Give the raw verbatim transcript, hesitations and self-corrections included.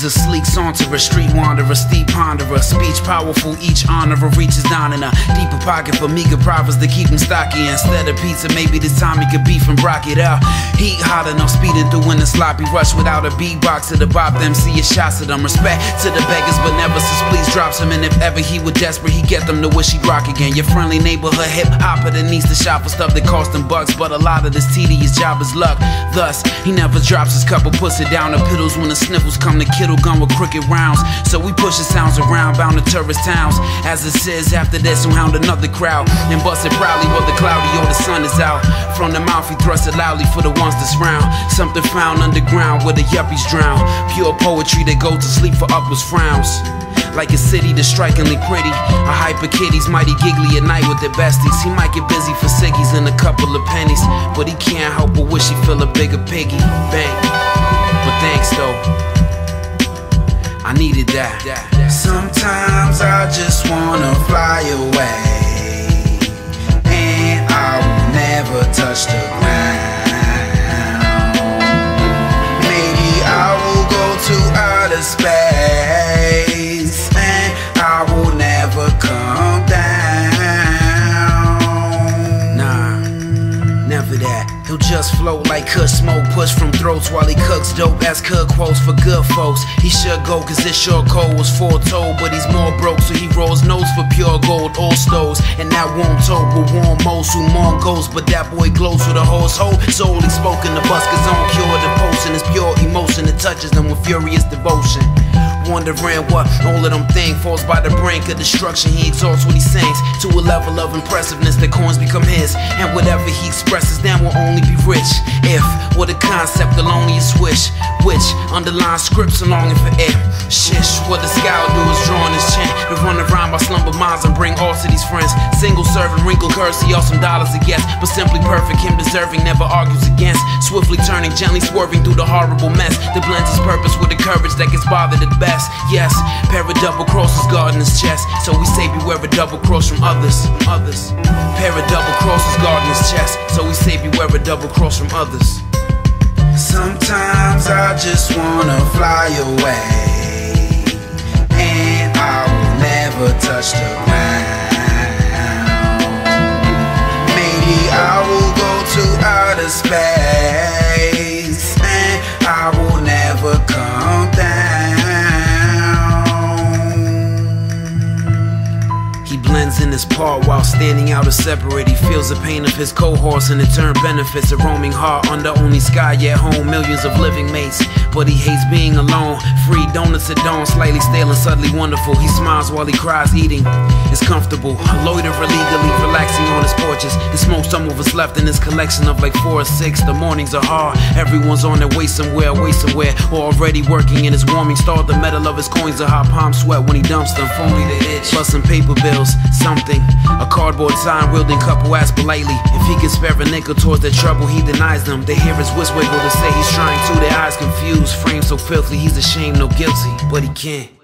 He's a sleek saunterer, street wanderer, steep ponderer. Speech powerful, each honorer reaches down in a deeper pocket for meager profits to keep him stocky. Instead of pizza, maybe this time he could beef and rock it out. Heat hot enough, speeding through in a sloppy rush without a beatboxer to bop them. See his shots at them. Respect to the beggars, but never says please drops him. And if ever he were desperate, he'd get them to wish he'd rock again. Your friendly neighborhood hip hopper that needs to shop for stuff that costs him bucks, but a lot of this tedious job is luck. Thus, he never drops his cup or puts it down the piddles when the sniffles come to kittle gun with crooked rounds. So we push the sounds around, bound to tourist towns. As it says, after this, we'll hound another crowd and bust it proudly while the cloudy or the sun is out. From the mouth, he thrusts it loudly for the ones that's round. Something found underground where the yuppies drown. Pure poetry that goes to sleep for upwards frowns. Like a city that's strikingly pretty. A hyper kitty's mighty giggly at night with their besties. He might get busy for ciggies and a couple of pennies, but he can't help but wish he feel a bigger piggy. Bang. But thanks though, I needed that. Sometimes I just wanna fly away, and I will never touch the ground. Maybe I will go to outer space, I will never come down. Nah, never that. He'll just float like cush smoke, push from throats while he cooks dope. As cook quotes for good folks. He should go, cause this sure cold was foretold, but he's more broke, so he rolls nose for pure gold. Old stoves, and that won't told will warm most who mourn ghosts. But that boy glows with a horse hold soul. He's spoken the buskers on cure the potion. It's pure emotion that touches them with furious devotion. Wondering what all of them thing falls by the brink of destruction. He exalts what he sings to a level of impressiveness that coins become his, and whatever he expresses then will only be rich. If, what a concept, the loneliest wish, which underlines scripts and longing for it. Shish, what the scowl do is drawing his chin to run around by slumber minds and bring all to these friends. Single serving, wrinkled curse, he some dollars to guess, but simply perfect, him deserving, never argues against. Swiftly turning, gently swerving through the horrible mess that blends his purpose with the courage that gets bothered at best. Yes, pair of double crosses guarding his chest. So we say beware of double cross from others, from others. Pair of double crosses guarding his chest. So we say beware of double cross from others. Sometimes I just wanna fly away, and I will never touch the ground. Maybe I will go to outer space, and I will never come down. Blends in his part while standing out or separate. He feels the pain of his cohorts and in turn benefits a roaming heart under only sky yet home. Millions of living mates, but he hates being alone. Free donuts at dawn, slightly stale and subtly wonderful. He smiles while he cries, eating is comfortable. Loiter illegally, relaxing on his porches. He smokes some of what's left in his collection of like four or six. The mornings are hard, everyone's on their way somewhere, way somewhere, or already working in his warming star. The metal of his coins are hot palm sweat when he dumps them. Phony to itch, plus some paper bills. Something, a cardboard sign wielding couple asks politely if he can spare a nickel towards their trouble. He denies them. They hear his whistle wiggle to say he's trying to. Their eyes confused, framed so filthy, he's ashamed, no guilty, but he can't.